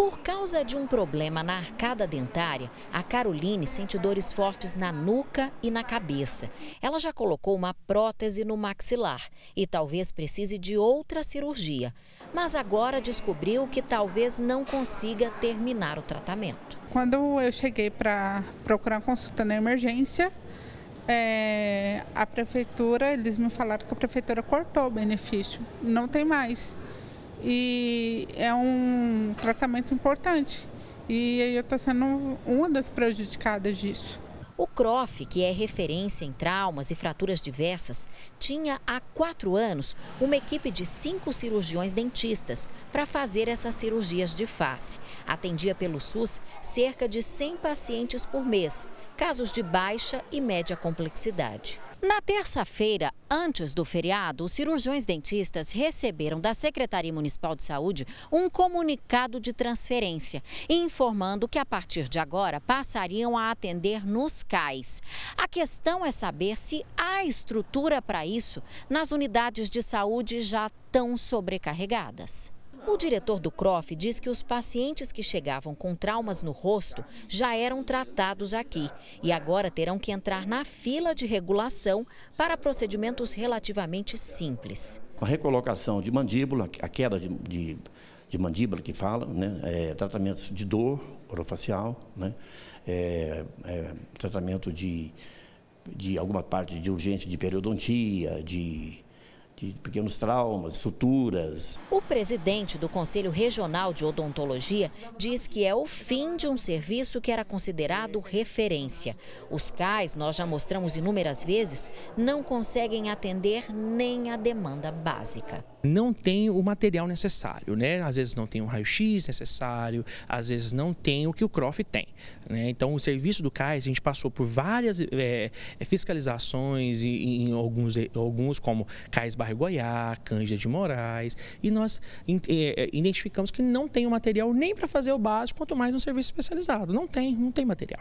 Por causa de um problema na arcada dentária, a Caroline sente dores fortes na nuca e na cabeça. Ela já colocou uma prótese no maxilar e talvez precise de outra cirurgia. Mas agora descobriu que talvez não consiga terminar o tratamento. Quando eu cheguei para procurar consulta na emergência, a prefeitura, eles me falaram que a prefeitura cortou o benefício, não tem mais. E é um tratamento importante e eu estou sendo uma das prejudicadas disso. O CROF, que é referência em traumas e fraturas diversas, tinha há 4 anos uma equipe de 5 cirurgiões dentistas para fazer essas cirurgias de face. Atendia pelo SUS cerca de 100 pacientes por mês, casos de baixa e média complexidade. Na terça-feira, antes do feriado, os cirurgiões dentistas receberam da Secretaria Municipal de Saúde um comunicado de transferência, informando que a partir de agora passariam a atender nos CAIS. A questão é saber se há estrutura para isso nas unidades de saúde já tão sobrecarregadas. O diretor do CROF diz que os pacientes que chegavam com traumas no rosto já eram tratados aqui e agora terão que entrar na fila de regulação para procedimentos relativamente simples. A recolocação de mandíbula, a queda de mandíbula que fala, né? Tratamentos de dor orofacial, né? Tratamento de alguma parte de urgência de periodontia, de pequenos traumas, suturas. O presidente do Conselho Regional de Odontologia diz que é o fim de um serviço que era considerado referência. Os CAIS, nós já mostramos inúmeras vezes, não conseguem atender nem a demanda básica. Não tem o material necessário, né? Às vezes não tem o raio-x necessário, às vezes não tem o que o CROF tem, né? Então, o serviço do CAIS, a gente passou por várias fiscalizações em alguns como CAIS Barra Goiás, Cândida de Moraes, e nós identificamos que não tem o material nem para fazer o básico, quanto mais um serviço especializado. Não tem material.